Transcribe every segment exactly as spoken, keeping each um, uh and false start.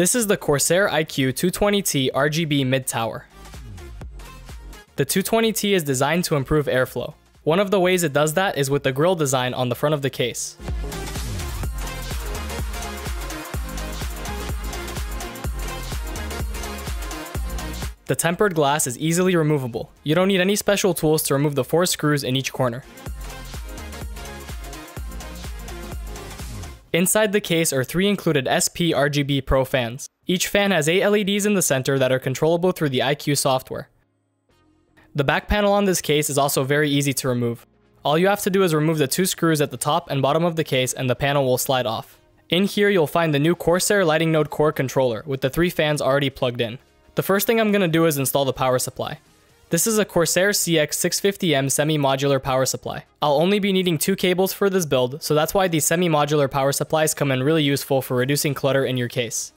This is the Corsair iCUE two twenty T R G B mid-tower. The two twenty T is designed to improve airflow. One of the ways it does that is with the grille design on the front of the case. The tempered glass is easily removable. You don't need any special tools to remove the four screws in each corner. Inside the case are three included S P R G B Pro fans. Each fan has eight L E Ds in the center that are controllable through the iCUE software. The back panel on this case is also very easy to remove. All you have to do is remove the two screws at the top and bottom of the case and the panel will slide off. In here you'll find the new Corsair Lighting Node Core controller with the three fans already plugged in. The first thing I'm going to do is install the power supply. This is a Corsair C X six fifty M semi-modular power supply. I'll only be needing two cables for this build, so that's why these semi-modular power supplies come in really useful for reducing clutter in your case.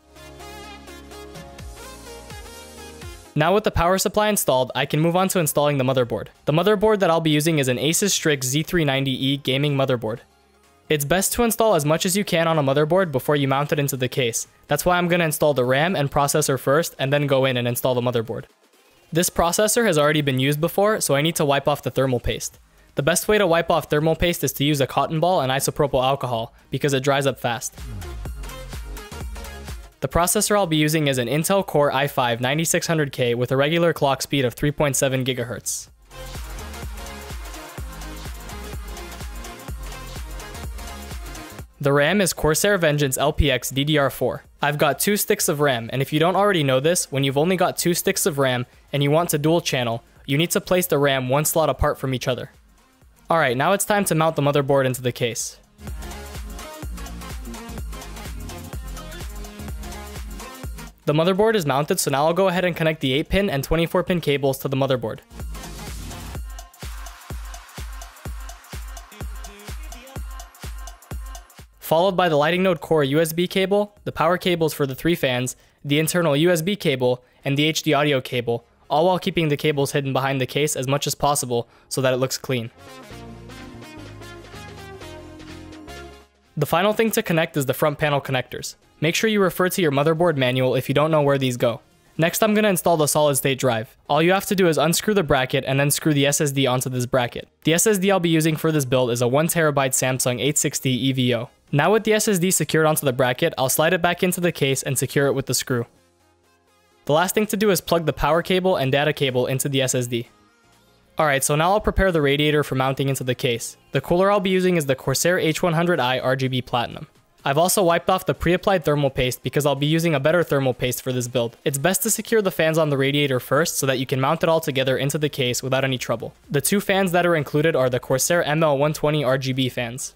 Now with the power supply installed, I can move on to installing the motherboard. The motherboard that I'll be using is an Asus Strix Z three ninety E gaming motherboard. It's best to install as much as you can on a motherboard before you mount it into the case. That's why I'm going to install the RAM and processor first and then go in and install the motherboard. This processor has already been used before, so I need to wipe off the thermal paste. The best way to wipe off thermal paste is to use a cotton ball and isopropyl alcohol because it dries up fast. The processor I'll be using is an Intel Core i five ninety-six hundred K with a regular clock speed of three point seven gigahertz. The RAM is Corsair Vengeance L P X D D R four. I've got two sticks of RAM, and if you don't already know this, when you've only got two sticks of RAM and you want to dual channel, you need to place the RAM one slot apart from each other. Alright, now it's time to mount the motherboard into the case. The motherboard is mounted, so now I'll go ahead and connect the eight pin and twenty-four pin cables to the motherboard. Followed by the Lighting Node Core U S B cable, the power cables for the three fans, the internal U S B cable, and the H D audio cable, all while keeping the cables hidden behind the case as much as possible so that it looks clean. The final thing to connect is the front panel connectors. Make sure you refer to your motherboard manual if you don't know where these go. Next I'm going to install the solid state drive. All you have to do is unscrew the bracket and then screw the S S D onto this bracket. The S S D I'll be using for this build is a one terabyte Samsung eight sixty E V O. Now with the S S D secured onto the bracket, I'll slide it back into the case and secure it with the screw. The last thing to do is plug the power cable and data cable into the S S D. Alright, so now I'll prepare the radiator for mounting into the case. The cooler I'll be using is the Corsair H one hundred i R G B Platinum. I've also wiped off the pre-applied thermal paste because I'll be using a better thermal paste for this build. It's best to secure the fans on the radiator first so that you can mount it all together into the case without any trouble. The two fans that are included are the Corsair M L one twenty R G B fans.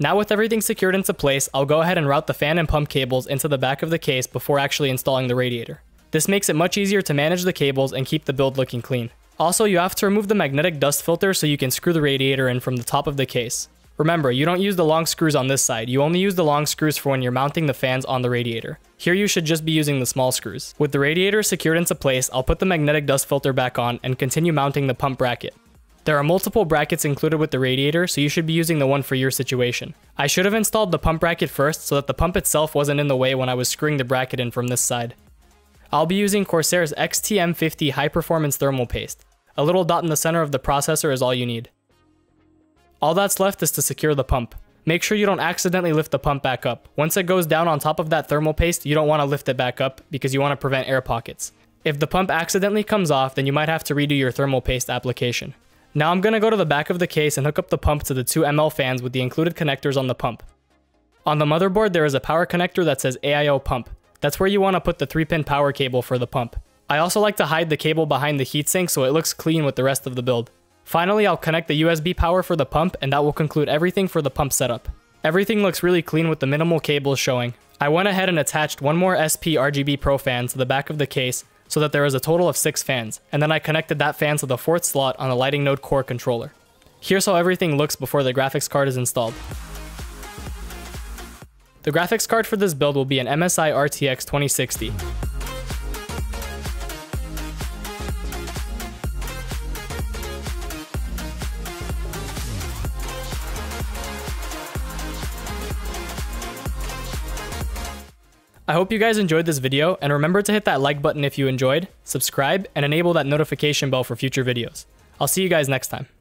Now with everything secured into place, I'll go ahead and route the fan and pump cables into the back of the case before actually installing the radiator. This makes it much easier to manage the cables and keep the build looking clean. Also, you have to remove the magnetic dust filter so you can screw the radiator in from the top of the case. Remember, you don't use the long screws on this side, you only use the long screws for when you're mounting the fans on the radiator. Here you should just be using the small screws. With the radiator secured into place, I'll put the magnetic dust filter back on and continue mounting the pump bracket. There are multiple brackets included with the radiator, so you should be using the one for your situation. I should have installed the pump bracket first so that the pump itself wasn't in the way when I was screwing the bracket in from this side. I'll be using Corsair's X T M fifty high performance thermal paste. A little dot in the center of the processor is all you need. All that's left is to secure the pump. Make sure you don't accidentally lift the pump back up. Once it goes down on top of that thermal paste, you don't want to lift it back up because you want to prevent air pockets. If the pump accidentally comes off, then you might have to redo your thermal paste application. Now I'm going to go to the back of the case and hook up the pump to the two M L fans with the included connectors on the pump. On the motherboard there is a power connector that says A I O pump. That's where you want to put the three pin power cable for the pump. I also like to hide the cable behind the heatsink so it looks clean with the rest of the build. Finally I'll connect the U S B power for the pump and that will conclude everything for the pump setup. Everything looks really clean with the minimal cables showing. I went ahead and attached one more S P R G B Pro fan to the back of the case so that there is a total of six fans, and then I connected that fan to the fourth slot on the Lighting Node Core controller. Here's how everything looks before the graphics card is installed. The graphics card for this build will be an M S I R T X twenty sixty. I hope you guys enjoyed this video, and remember to hit that like button if you enjoyed, subscribe, and enable that notification bell for future videos. I'll see you guys next time.